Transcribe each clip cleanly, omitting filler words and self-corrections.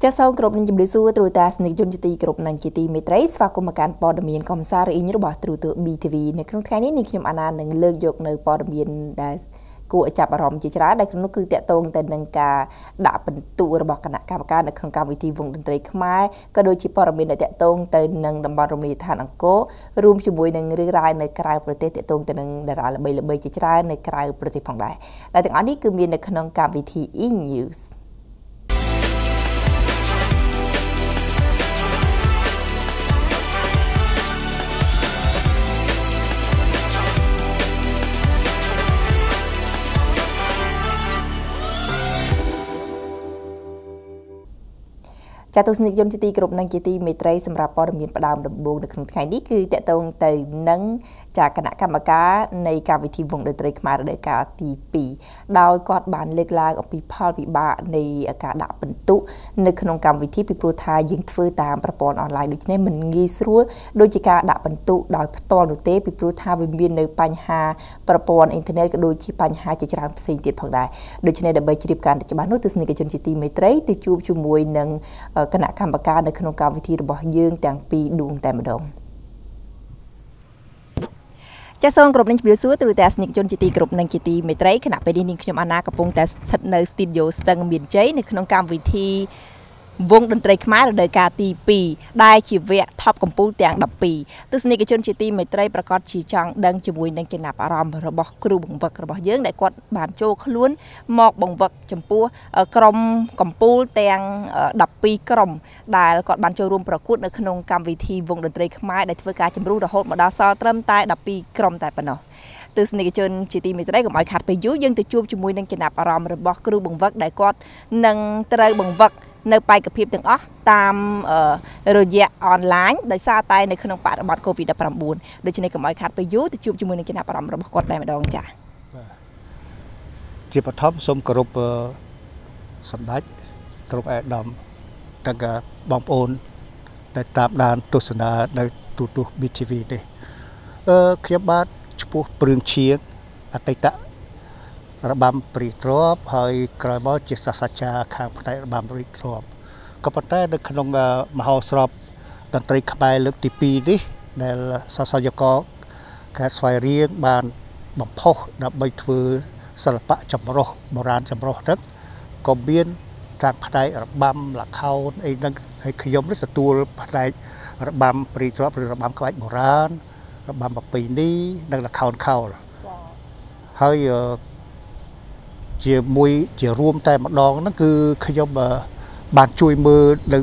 Chắc sau cột nền chìm xua từ ta sinh dụng cho tì cột nền chỉ tì mệt rấy và cùng mà cản bỏ đầm yên công xa rồi ý nhớ bỏ từ từ BTV này không thấy nên khi mà anh nâng lên dọc nơi bỏ đầm yên đã của chạp bảo hiểm chỉ ra đây nó cứ tệ tôn tên nâng cả đã bình tụ rồi bỏ cả nạc cả nâng không cao vị trí vùng đường trời khmai có đôi chỉ bỏ đầm yên để tệ tôn tên nâng đầm bảo đồng lý thản ăn cố room chỉ buổi nâng rưỡi rai nơi cài bờ tệ tôn tên nâng đã ra là bây chỉ ra nơi cài bờ tệ phòng lại là tiếng anh đi cứ miền nâng không cao vị trí e news Các tổ chức dân tị group năng tị mệt rầyសម្រាប់ព័ត៌មានផ្ដើមដំបូងនៅក្នុងថ្ងៃនេះគឺតកតងទៅនឹងចាគណៈកម្មការនៃកម្មវិធីវងតន្ត្រីខ្មែររដូវកាលទី2ដោយគាត់បានលើកឡើងអំពីផលវិបាកនៃការដាក់ពិន្ទុនៅក្នុងកម្មវិធីពីព្រោះថាយើងធ្វើតាមប្រព័ន្ធអនឡាញដូច្នេះមិនងាយស្រួលដូចជាការដាក់ពិន្ទុដោយផ្ទាល់នោះទេពីព្រោះថាវាមាននៅបញ្ហាប្រព័ន្ធអ៊ីនធឺណិតក៏ដូចជាបញ្ហាជាច្រើនផ្សេងទៀតផងដែរដូច្នេះដើម្បីជ្រាបការណ៍ច្បាស់នោះទស្សនិកជនជាទីមេត្រីទៅជួបជាមួយនឹងគណៈកម្មការនៅក្នុងកម្មវិធីរបស់យើងទាំងពីរដួងតែម្ដងចាសសូមគោរពនឹងជម្រាបសួរទៅទស្សនិកជនជាទីគោរពនិងជាទីមេត្រីគណៈពេលនេះនាងខ្ញុំអាណាកំពុងតែស្ថិតនៅស្ទូឌីយោស្ទឹងមានជ័យនៅក្នុងកម្មវិធីវងតន្ត្រីខ្មែររដូវកាលទី2ដែលជាវគ្គថប់កំពូលទាំង12ទស្សនិកជនជាទីមេត្រីប្រកាសជាចង់ដឹងជាមួយនឹងចំណាប់អារម្មណ៍របស់គ្រូបង្វឹករបស់យើងដែលគាត់បានចូលខ្លួនមកបង្វឹកចំពោះក្រុមកំពូលទាំង12ក្រុមដែលគាត់បានចូលរួមប្រកួតនៅក្នុងកម្មវិធីវងតន្ត្រីខ្មែរដែលធ្វើការជម្រុះរហូតមកដល់សល់ត្រឹមតែ12ក្រុមតែប៉ុណ្ណោះទស្សនិកជនជាទីមេត្រីកុំឲ្យខាត់ពេលយូរយើងទៅជួបជាមួយនឹងចំណាប់អារម្មណ៍របស់គ្រូបង្វឹកដែលគាត់នឹងត្រូវបង្វឹកនៅបេក្ខភាពទាំងអស់តាមរយៈអនឡាញដោយសារតែនៅក្នុងបរិបទ COVID-19 ដូច្នេះកុំឲ្យខាត់ពេលយូរទៅជួបជាមួយនឹងចំណាប់អារម្មណ៍របស់គាត់តែម្ដងចា៎ជាបឋមសូមគោរពសម្ដេចគ្រប់អេដាមទាំងបងប្អូនដែលតាមដានទស្សនានៅទូរទស្សន៍ BTV នេះខ្ញុំបាទឈ្មោះព្រឹងឈៀងអតីតរបាំព្រីទ្របហើយក្រោយមកជាសាស្ត្រាចារ្យខាងផ្នែករបាំព្រីទ្របក៏ប៉ុន្តែនៅក្នុងមហោស្រពតន្ត្រីខ្មែរលើកទី2នេះដែលសាស្ត្រាចារ្យកខេត្តស្វាយរៀងបានបំផុសដើម្បីធ្វើសិល្បៈចម្រុះបុរាណចម្រុះទឹកក៏មានតាមផ្នែករបាំលខោនអីហ្នឹងហើយខ្ញុំនេះទទួលផ្នែករបាំព្រីទ្របឬរបាំក្បាច់បុរាណរបាំប្រពៃណីនិងលខោនខោលហើយជាមួយជារួមតែម្ដងហ្នឹងគឺខ្ញុំបានជួយមើលនៅ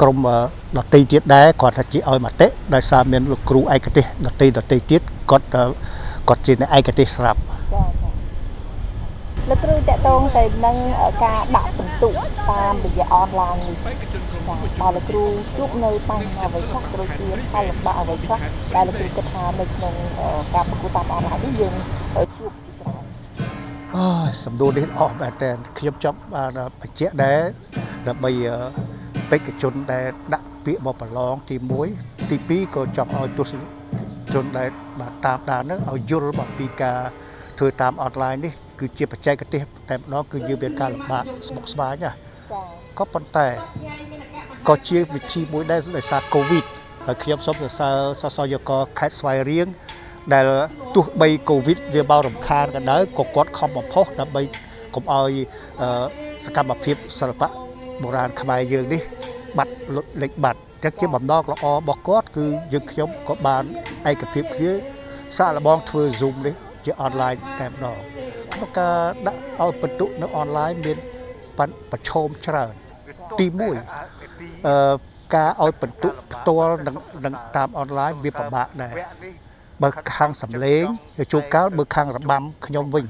ក្រមដតីទៀតដែរគាត់ថាជាឲ្យមតិដោយសារមានលោកគ្រូឯកទេសដតីទៀតគាត់ជាឯកទេសស្រាប់លោកគ្រូតកតងទៅនឹងការដាក់ពិន្ទុតាមរយៈអនឡាញនេះបាទលោកគ្រូជួបនៅបញ្ហាអ្វីខ្លះគ្រូជាផលលំបាកអ្វីខ្លះដែលលោកគ្រូគិតថានៅក្នុងការប្រកួតតាមអនឡាញនេះយើងជួបអូសំដួលនេះអស់មែនតើខ្ញុំចង់បានបញ្ជាក់ដែរដើម្បីបេក្ខជនដែលដាក់ពាក្យមកប្រឡងទី1ទី2ក៏ចង់ឲ្យទស្សនិកជនដែលបានតាមដានឲ្យយល់អំពីការធ្វើតាមអនឡាញនេះគឺជាបច្ចេកទេសតែម្ដងគឺយើងមានការលំបាកស្មុគស្មាញណាក៏ប៉ុន្តែក៏ជាវិធីមួយដែរដោយសារ COVID ហើយខ្ញុំសូមសរសើរសាស្ត្រាចារ្យកខេត្តស្វាយរៀងដែលទោះបី COVID វាមករំខានក៏ដោយក៏គាត់ខំបំផុសដើម្បីកុំឲ្យសកម្មភាពសិល្បៈបុរាណខ្មែរយើងនេះបាត់លុបលេចបាត់តែជាបំណងល្អរបស់គាត់គឺយើងខ្ញុំក៏បានឯកភាពគ្នាសាកល្បងធ្វើ Zoom នេះជា online តែម្ដងក្នុងការដាក់ឲ្យពិន្ទុនៅ online មានប្រឈមច្រើនទី1ការឲ្យពិន្ទុផ្ទាល់នឹងតាម online វាពិបាកដែរបើខាងសំឡេងជួងកាលបើខាងរបាំខ្ញុំវិញ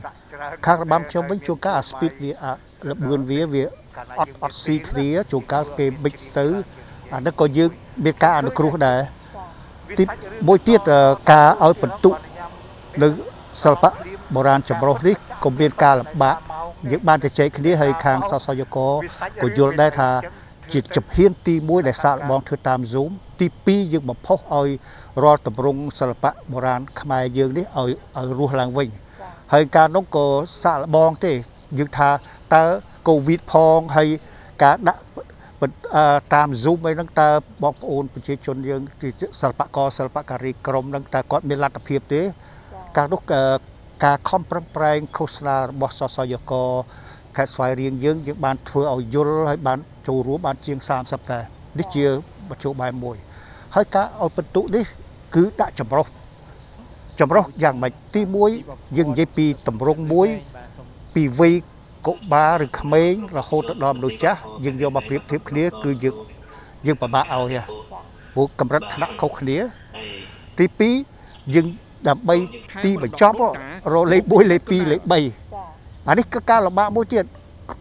ជួងកាលអាស្ពីតវាល្បឿនវាអត់ស៊ីគ្នាជួងកាលគេបិចទៅអានេះក៏យើងមានការអនុគ្រោះដែរទីមួយទៀតការឲ្យពិន្ទុនៅសិល្បៈបុរាណចម្រុះនេះក៏មានការលំបាកយើងបានជជែកគ្នាហើយខាងសាស្ត្រាចារ្យក៏យល់ដែរថាជាជំហានទី1ដែលសាកល្បងធ្វើតាម Zoom ទី2យើងបំផុសឲ្យរាល់តម្រង់សិល្បៈបុរាណខ្មែរយើងនេះឲ្យរស់ឡើងវិញហើយការនោះក៏សាកល្បងទេយើងថាតើ COVID ផងហើយ cá đã tam zoom với năng ta bóc ôn bố trí chôn riêng thì sờ bạc cà ri krom năng ta có miền Lạc Tập Hiệp thế các lúc cá không prang prang khâu sờ bóc sờ giờ có cái xoay riêng riêng những bàn thừa ở dồn hay bàn châu rú bàn chiêng sam sập này đi chia một chỗ bài mồi hơi cá ở phần tụ đấy cứ đã chầm râu dạng mạch ti muối dừng dây pi tầm rong muối pi vi cột ba rồi khmê rồi hô tật đom đôi chá dừng vô mà phép thiếp khía cứ dừng bà ao nha bố cầm rất nặng khâu khía ti pi dừng đạp bay ti mà chóp rồi lấy bối lấy pi lấy bay anh ấy các ca là ba mối tiền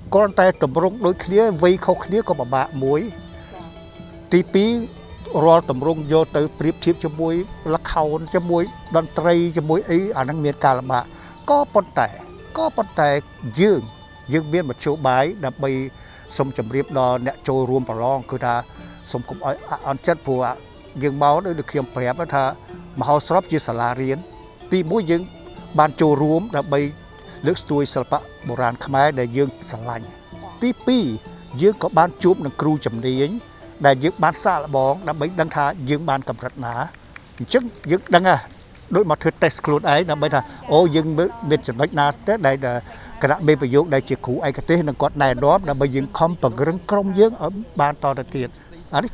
con tay tầm rong đôi khía vây khâu khía có bà muối ti pi rồi tầm rong vô tới phép thiếp cho muối là khâu cho muối đan tray cho muối ấy anh đang miệt ca là bà có bận tệ dương biến một chỗ bái đã bay sông chầm riệp đò nẹt trôi ruộng bà long cứ ta sông cũng ăn chất phù dương máu được khiêm phép đó tha mà họ sắp chia sẻ là riêng ti mũi dương ban trôi ruộng đã bay nước suối sập bồ ran khmer để dương sả lạnh ti pi dương có ban chụp được kêu chầm riêng để dương ban xa là bóng đã bay đăng tha dương ban cầm rạch ná trước dương đăng à đôi mặt thưa test luôn ấy đã bay tha ô dương bên chuẩn bách na tết đây là cái đã bị dụng đại chỉ cũ ai cái thế là con này đó là bây giờ không bằng cái rừng cong dướng ở ban to là tiền anh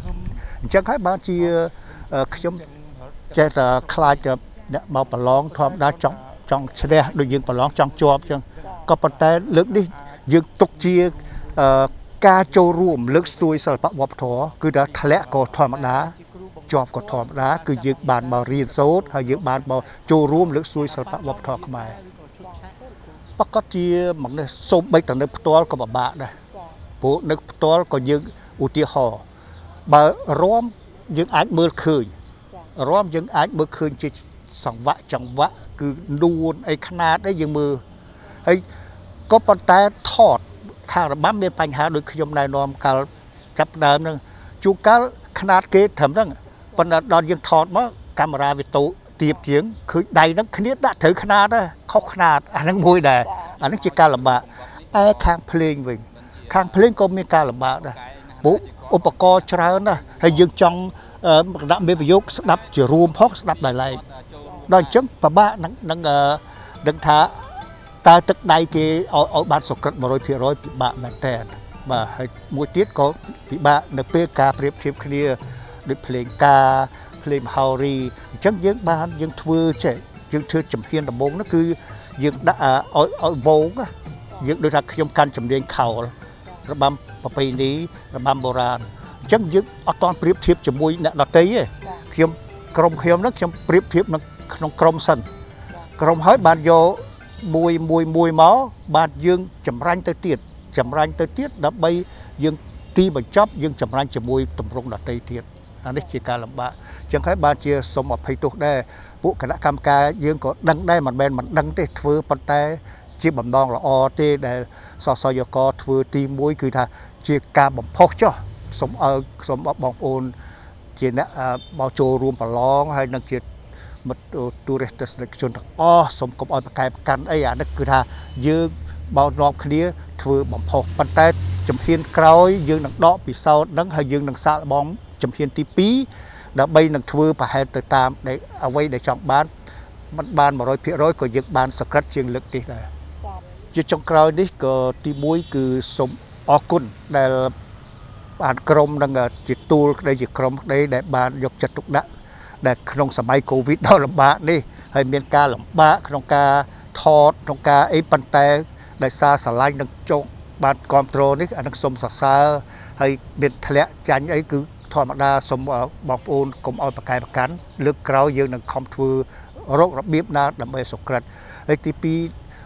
chẳng phải bao nhiêu trong cái là khai cho bao bà lon thom đã trong xe đôi dương bà lon trong chòm chẳng có phần tay lớn đi dương tục chia ca châu ruộng lớn xuôi sờ bạc bọc thỏ cứ đã thẹn có thom đá chòm có thom đá cứ dương bàn bò riêng sốt hay dương bàn bò châu ruộng lớn xuôi sờ bạc bọc thỏ mà bắc có chia mặc này sôm bay tận nơi toal có bà đây bộ nơi toal có những ưu tiên họ bà róm những ánh mưa khơi róm những ánh mưa khơi chỉ sòng vạ cứ nuôn ấy khăn đấy những mưa ấy có bàn tay thọt thang là bám bên thành hà được khi hôm nay nòm cả chập đờm nè chú cá khăn kế thầm rằng còn đòn những thọt mà camera về tụ tiệp tiếng khơi đầy nó khía đã thử khăn đó khóc khăn nó môi đè nó chỉ ca là bà ai khang playing có miếng ca là bà đó bố upaco chở nó hay dương trong đạm bê bê dốc đập chỉ room hóc đập đại lại đòn chấm và ba nắng thả ta tức đây kia ở bàn sọc cật mà rồi bị bà mệt tè mà hay mỗi tiết có bị bà được pê ca phê phê kia được playing ca lên hào rì chắc những ban những thưa trẻ những thưa chấm hiên là bốn nó cứ những đã ở vốn những đôi ta trong căn chấm đen khảo là băm papay ní là băm bồ ran chắc những ở toàn priệp thiệp chấm môi nè nó tấy khiêm krom khiêm nó khiêm priệp thiệp nó trong krom sân krom hết bàn vô mùi máu bàn dương chấm ranh tới tiết đã bay dương ti bằng chóp dương chấm ranh chấm môi tầm rung là tây tiết anh ấy chỉ cả làm bạ chẳng phải ba chia sống ở Facebook đây vụ cả đã cam ca dương có đăng đây mà bên mình đăng tới thưa bàn tay chia bầm đòn là o tê để so giờ có thưa ti mũi cứ thà chia ca bầm phốt cho sống ở bóng ôn chia nè bao trù ruộng bờ lon hay năng chia một tourist destination o sống cũng ở cái căn ấy à nó cứ thà dương bao nọ kia thưa bầm phốt bàn tay chấm hiên còi dương năng đọ vì sao năng hay dương năng xa bóng chấm hiên tí pí đã bay năng thưa và hẹn tới tam để quay để chọn bán mặt bàn mà rồi phía rồi của những bàn sạc rách chiến lược thì là chứ trong còi đấy có tí muối cứ sống ở cun để bàn krom đang ở chỉ tour đây chỉ krom đây để bàn dọc chặt trục đã để trong sầm ai covid đó là bạn đi hay miền ca là bạn trong ca thọt trong ca ấy bàn tay để xa xả lanh đang trộn bàn control đấy anh đang sống xa xa hay miền thẹn chán ấy cứ thôi mà đa sống ở bóng ôn cũng ở cái cán lực kéo dương đang không thưa rốt rập biếp na đầm bê sọc cật ATP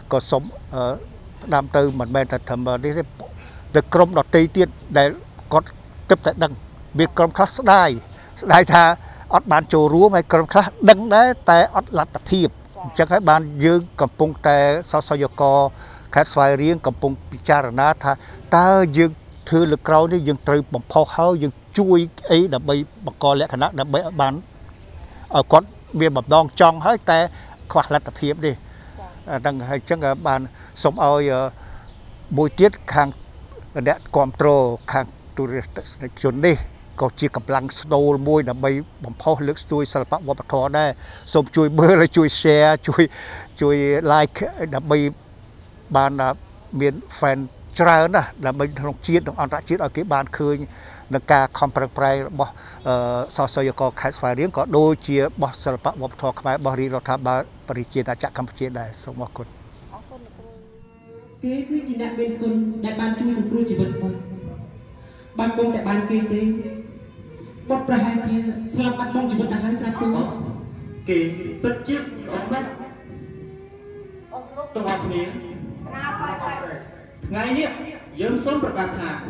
có sống ở Nam Tư mình bên là thầm đi được crom đọt tây tiên để có tiếp tại đằng biệt crom khác đại tha ắt bàn trù rúa hay crom khác đằng đấy tại ắt lạt tập hiệp chẳng phải bàn dương cầm pung tè sao sao giờ co khát xoay riêng cầm pung pichar na tha ta dương thưa lực kéo đi dương trừ bóng phao hao dương chui ấy đã bị bà con lẽ khả năng đã bị bán ở con miền bẩm đong trong hết ta khoảng là tập hiệp đi đang hay chắc là bạn sống ở buổi tiết hàng Để control khang tourist journey có chia cầm lăng snow môi là mấy bóng phao lướt chui sập bạc qua bạc thò đây, xong chui bơi là chui share chui like là mấy bạn là miền fan chơi nữa là mình đồng chiến đồng ăn đã chiến ở cái bàn khơi là cả company play bỏ so sánh có khai phá riêng có đôi chia bỏ sập bạc qua bạc thò khai bỏ đi rồi tham ba bơi chiến đã chạm campuchia đây xong một con. Thế cứ chỉ nặng bên con đại ban chui dùng chỉ vật con ban công tại ban kinh tế bắt ra hai chia slam bắt bông chỉ vật tại hai trạm tu kỳ bất chiếc ông bắt tổng hợp miếng ngày nè dớm sớm bật bạc hà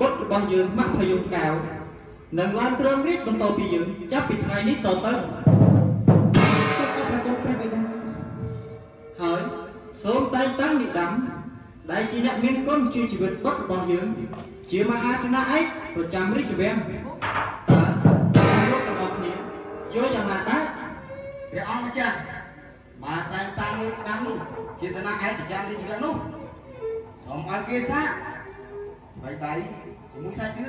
bắt bằng dớm mắc phải dùng cào nâng lan trơn rít bằng tàu bị dớm chắc bị ngày nè tàu tới hỏi sớm tay tăng bị đắm đại chỉ nhận miếng con chưa chỉ vượt bắt bằng dớm chỉ mang Asana ấy và chăm rít cho em lúc tập học nhỉ vô dòng là đấy cái ông chưa mà tay tăng đám luôn chỉ Asana ấy thì chăm rít cho em luôn xong ai kia sát vậy tay chỉ muốn sát chứ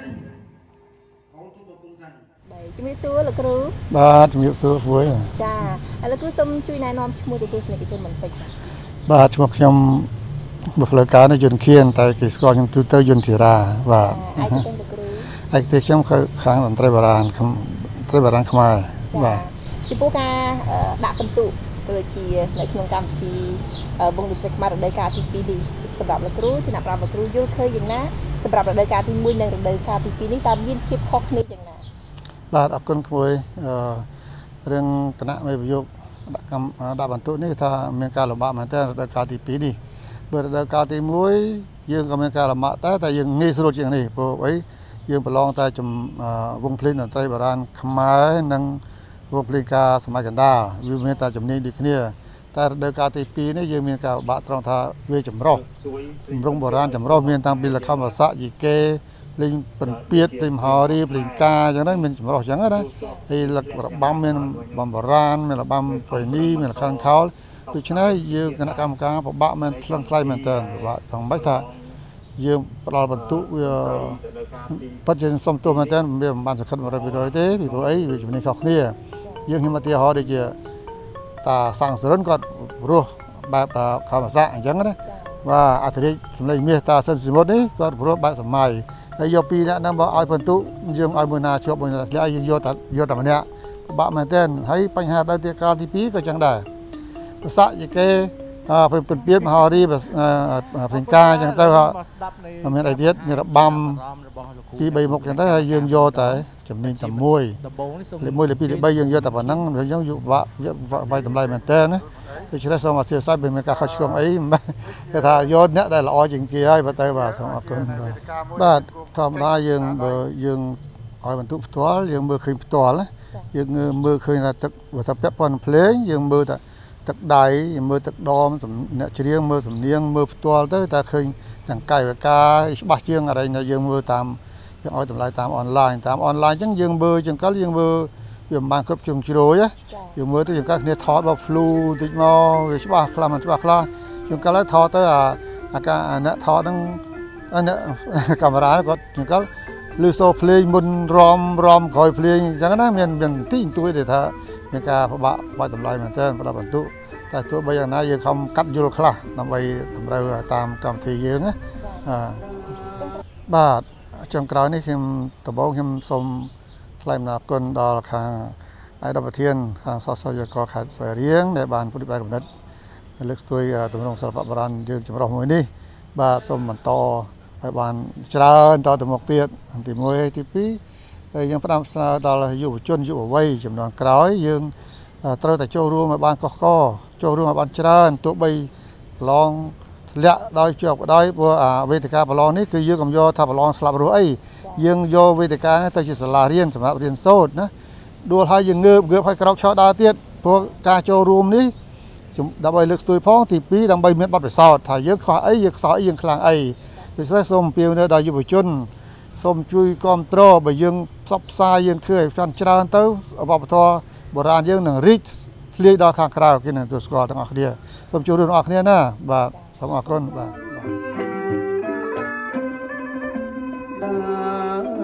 không tụt vào cung sành bảy chúng biết xưa là cứ ba chúng biết xưa cuối cha là cứ xong chui này non mua được cái này cái chân mình tịnh ba chúng học nhom bậc lối cá nó dồn khiên tại cái score trong thứ tư dồn thì ra và ai thì trong kháng đòn tây bà lan không ai và chỉ bố ca đã cầm tụ rồi chỉ lại không cầm thì bông được việc mà đời cá thì pì đi sập đạp là cứ chỉ nạp vào cứ vô khơi vậy nè sập đạp là đời cá thì mui này rồi đời cá thì pì này ta biên chiếc khóc này vậy nè bà đã con khơi riêng tận nãy mới vô đã cầm đã bàn tụ này ta miền ca là ba mà ta đời cá thì pì đi bởi đời cá thì muối dương cầm cái là mạ té tại dương nghi sốt chuyện này bộ ấy dương phải long tay chùm vùng phlin ở tây bà lan khăm máy năng vùng phlin cá sâm cành đa vì mình ta chùm này đi kia tại đời cá thì pì này dương mình cả bạ trong thà về chùm rau vùng bà lan chùm rau miền tây pì là khăm và sạ gì kê phlin bẩn piết phlin hò đi phlin cá chẳng đấy mình chùm rau chẳng đấy thì là băm miền băm bà lan miền là băm phải ni miền là khăn khâu tôi cho nên như cái cam cá và bạ men lăng trai men tần và thằng bách thà như vào bản tụ phát triển xong tụ men tần bây giờ bạn sẽ khẩn vào đây rồi thế vì ấy vì chúng mình học nè như khi mà tia họ để giờ ta sang sớm còn ruột bạn ta khám phá dạng chẳng đấy và ở đây chúng mình mía ta sân sớm đấy còn ruột bạn sớm mai hay do pi đã nằm vào ai bản tụ dương ai bữa nào chưa bữa nào thì ai vô tập này bạ men tần thấy bánh hạt đây tia cá thì pí cái chẳng đài sạ gì cái phần biết mà họ đi và phần ca chẳng tới họ mình đại tiết như là băm pi bảy mục chẳng tới dương vô tới chấm ninh chấm môi là pi bảy dương vô tại bản năng rồi giống dụ vạ vay tầm lại mình tên đấy thì chúng ta xong mà sửa sai bên mình cả khách xuống ấy mà cái thà vô nhẽ đây là o chính kia ấy và tới và xong học cơn và tham gia dương bờ dương hỏi bản tụ toa dương bờ khơi toa đấy dương bờ khơi là tập và tập phép còn play dương bờ tại tất đại mơ tất đom nè riêng mơ sầm niêng mơ to tới ta khơi chẳng cài về ca ba chiêng ở đây là dương mơ tam dương oi tầm lại tam online chẳng dương bơ chẳng cá dương bơ dương mang cấp trường chi đối á dương mơ tới dương cá nè thọ bao flu tịch mo về số ba la dương cá lấy thọ tới à cá nè thọ đang nè camera có dương cá lưu so play mun rom coi play chẳng nói miền tĩnh tuổi để thà miền ca phá bạ vay tầm lại miền tên phá bản tụ tại tụ bây giờ nay giờ không cắt vô khla nằm bay tầm rơi tam cầm thì dương á bà trong cái này khi tụ bao khi xôm lại là con đò hàng ai đập thiên hàng so so giờ có khai phải riêng để bàn phụ nữ bài của đất lực tuổi tụi mình sập bạ bàn dương chấm rồng mới đi bà xôm mình to bạn chờ tao từ một tiệt thì môi thì phí nhưng phải làm sao tao là dụ chân dụ vây chấm đoàn cõi nhưng tao tại châu ruộng mà bạn co châu ruộng mà bạn chờ tụi bay long lẹ đôi chuột đôi về thì cá và long cứ dư cầm do thà và long slab rồi nhưng do về thì cá tao chỉ là riêng sắm riêng sốt nữa đua hai dừng ngược hai kéo cho đa tiệt của cá châu ruộng đi chúng đã bay lực tôi phong thì phí đang bay miệt bắt phải sọt thà dư khóa ấy dư sỏi dư khlang ấy thì sẽ xôm piêu nữa đại dụ chân xôm chui con trâu bởi dương sắp xa dương khơi chăn chăn tới vào thọ bờ ran dương nằng rít liệt đào khang khao kia nằng tụt sọt thằng học địa xôm chui luôn học nè và xôm học con và ta